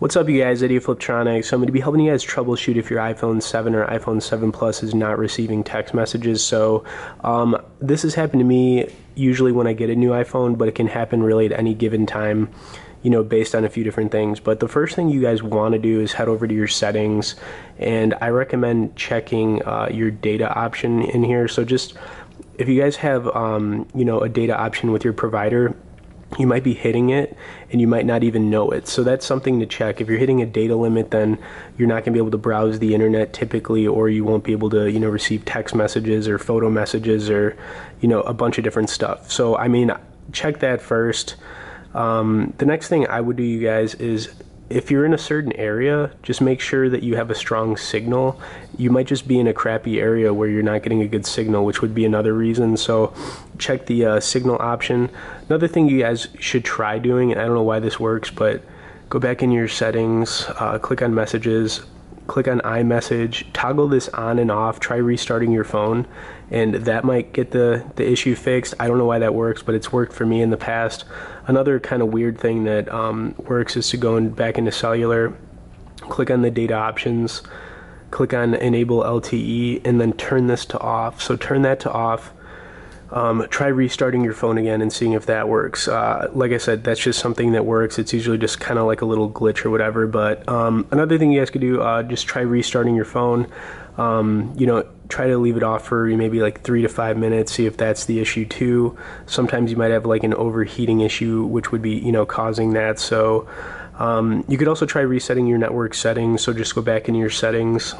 What's up, you guys? Eddie Fliptronics. I'm going to be helping you guys troubleshoot if your iPhone 7 or iPhone 7 Plus is not receiving text messages. So this has happened to me usually when I get a new iPhone, but it can happen really at any given time, you know, based on a few different things. But the first thing you guys want to do is head over to your settings, and I recommend checking your data option in here. So just if you guys have, you know, a data option with your provider, you might be hitting it and you might not even know it. So that's something to check. If you're hitting a data limit, then you're not going to be able to browse the internet typically, or you won't be able to, you know, receive text messages or photo messages or, you know, a bunch of different stuff. So, I mean, check that first. The next thing I would do, you guys, is if you're in a certain area, just make sure that you have a strong signal. You might just be in a crappy area where you're not getting a good signal, which would be another reason. So check the signal option. Another thing you guys should try doing, and I don't know why this works, but go back in your settings, click on messages, click on iMessage, toggle this on and off, try restarting your phone, and that might get the issue fixed. I don't know why that works, but it's worked for me in the past. Another kind of weird thing that works is to go back into cellular, click on the data options, click on enable LTE, and then turn this to off. So turn that to off. Try restarting your phone again and seeing if that works. Like I said, that's just something that works. It's usually just kind of like a little glitch or whatever. But another thing you guys could do, just try restarting your phone. You know, try to leave it off for maybe like 3 to 5 minutes, see if that's the issue too. Sometimes you might have like an overheating issue, which would be, you know, causing that. So you could also try resetting your network settings. So just go back into your settings,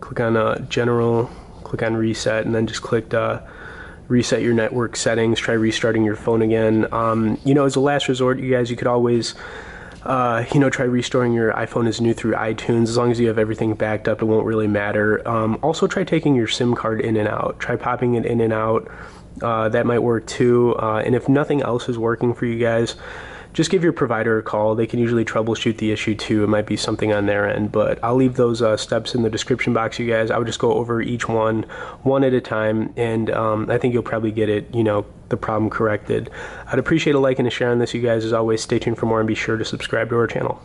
click on general, click on reset, and then just click reset your network settings. Try restarting your phone again. You know, as a last resort, you guys, you could always you know, try restoring your iPhone as new through iTunes. As long as you have everything backed up, it won't really matter. Also try taking your SIM card in and out. Try popping it in and out. That might work too. And if nothing else is working for you guys, just give your provider a call. They can usually troubleshoot the issue too. It might be something on their end, but I'll leave those steps in the description box, you guys. I would just go over each one at a time, and I think you'll probably get it, you know, the problem corrected. I'd appreciate a like and a share on this, you guys. As always, stay tuned for more and be sure to subscribe to our channel.